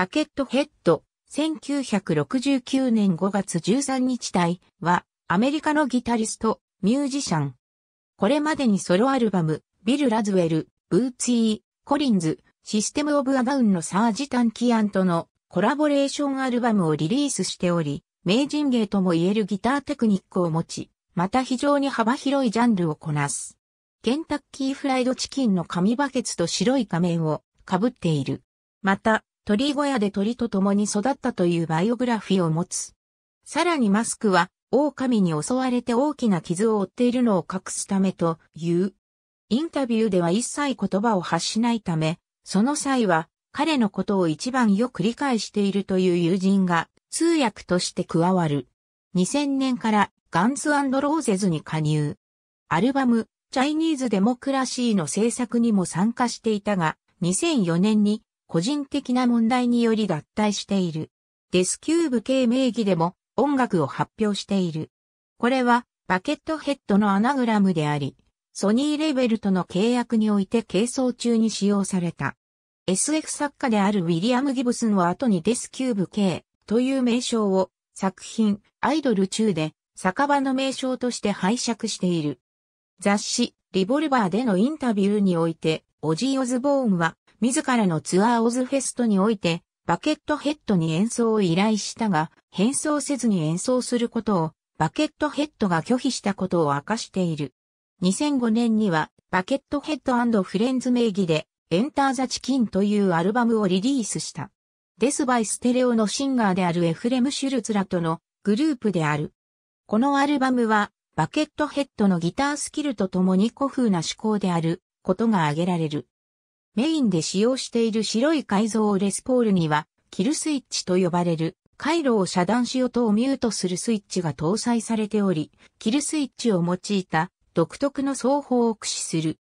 バケットヘッド、1969年5月13日隊は、アメリカのギタリスト、ミュージシャン。これまでにソロアルバム、ビル・ラズウェル、ブーツィー、コリンズ、システム・オブ・ア・ダウンのサージ・タンキアンとのコラボレーションアルバムをリリースしており、名人芸とも言えるギターテクニックを持ち、また非常に幅広いジャンルをこなす。ケンタッキーフライドチキンの紙バケツと白い仮面を被っている。また、鳥小屋で鳥と共に育ったというバイオグラフィーを持つ。さらにマスクは、狼に襲われて大きな傷を負っているのを隠すためという。インタビューでは一切言葉を発しないため、その際は、彼のことを一番よく理解しているという友人が、通訳として加わる。2000年から、ガンズ&ローゼズに加入。アルバム、チャイニーズデモクラシーの制作にも参加していたが、2004年に個人的な問題により脱退している。Death Cube K 名義でも音楽を発表している。これはバケットヘッドのアナグラムであり、ソニーレベルとの契約において係争中に使用された。SF 作家であるウィリアム・ギブスンは後にDeath Cube K という名称を作品アイドル中で酒場の名称として拝借している。雑誌、リボルバーでのインタビューにおいて、オジー・オズボーンは、自らのツアーオズフェストにおいて、バケットヘッドに演奏を依頼したが、変装せずに演奏することを、バケットヘッドが拒否したことを明かしている。2005年には、バケットヘッド&フレンズ名義で、エンター・ザ・チキンというアルバムをリリースした。デス・バイ・ステレオのシンガーであるエフレム・シュルツらとのグループである。このアルバムは、バケットヘッドのギタースキルとともに古風な思考であることが挙げられる。メインで使用している白い改造レスポールには、キルスイッチと呼ばれる回路を遮断し音をミュートするスイッチが搭載されており、キルスイッチを用いた独特の奏法を駆使する。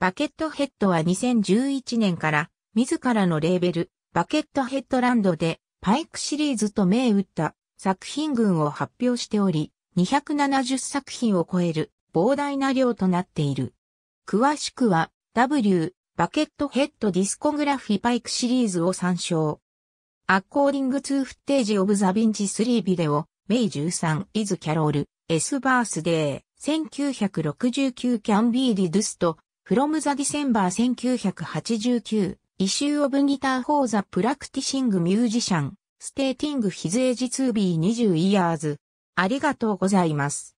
バケットヘッドは2011年から自らのレーベル、バケットヘッドランドでパイクシリーズと銘打った作品群を発表しており、270作品を超える膨大な量となっている。詳しくは W バケットヘッドディスコグラフィーパイクシリーズを参照。According to Footage of the Vinci 3 Video, May 13 is Carol, S Birthday, 1969 can be reduced, from the December 1989, issue of Guitar for the Practicing Musician, stating his age to be 20 years. ありがとうございます。